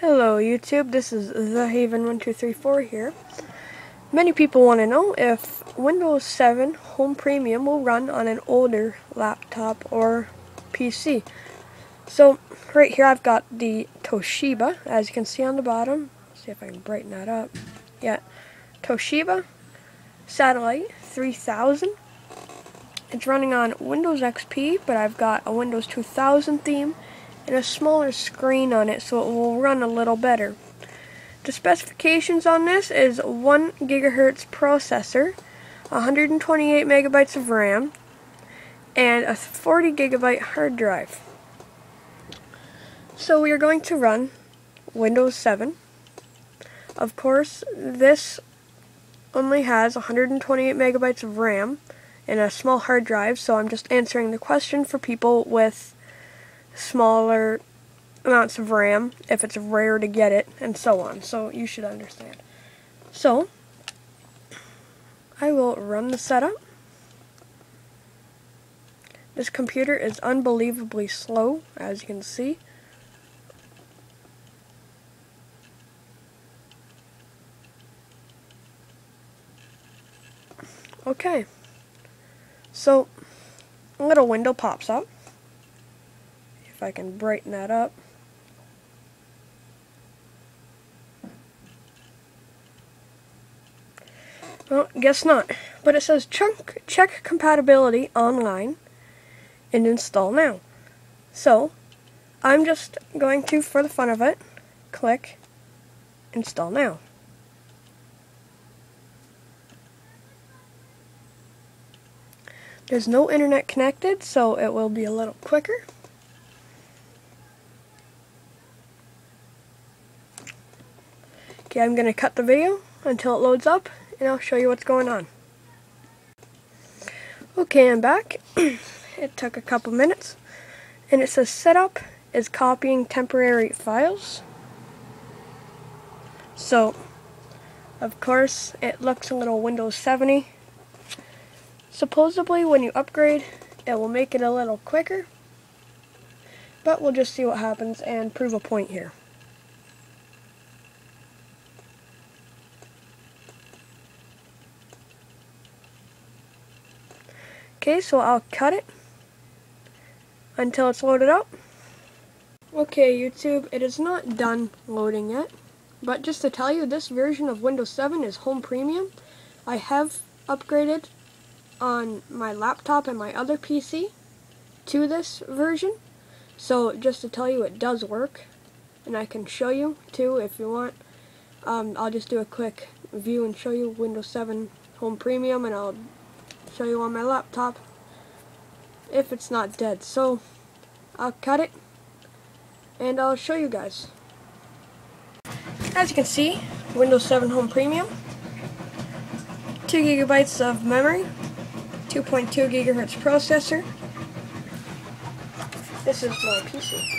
Hello YouTube, this is The Haven 1234 here. Many people want to know if Windows 7 Home Premium will run on an older laptop or PC. So right here I've got the Toshiba, as you can see on the bottom. Let's see if I can brighten that up. Yeah, Toshiba Satellite 3000. It's running on Windows XP, but I've got a Windows 2000 theme and a smaller screen on it, so it will run a little better. The specifications on this is 1 gigahertz processor, 128 megabytes of RAM, and a 40 gigabyte hard drive. So we are going to run Windows 7. Of course, this only has 128 megabytes of RAM and a small hard drive, so I'm just answering the question for people with smaller amounts of RAM, if it's rare to get it, and so on. So you should understand. So I will run the setup. This computer is unbelievably slow, as you can see. Okay, so a little window pops up. If I can brighten that up. Well, guess not. But it says check compatibility online and install now. So I'm just going to, for the fun of it, click install now. There's no internet connected, so it will be a little quicker. Okay, I'm going to cut the video until it loads up, and I'll show you what's going on. Okay, I'm back. It took a couple minutes, and it says setup is copying temporary files. So, of course, it looks a little Windows 7-y. Supposedly, when you upgrade, it will make it a little quicker, but we'll just see what happens and prove a point here. Okay, so I'll cut it until it's loaded up. Okay, YouTube, it is not done loading yet, but just to tell you, this version of Windows 7 is Home Premium. I have upgraded on my laptop and my other PC to this version, so just to tell you, it does work, and I can show you too if you want. I'll just do a quick view and show you Windows 7 Home Premium, and I'll show you on my laptop if it's not dead. So I'll cut it and I'll show you guys. As you can see, Windows 7 Home Premium, 2 gigabytes of memory, 2.2 gigahertz processor. This is my PC.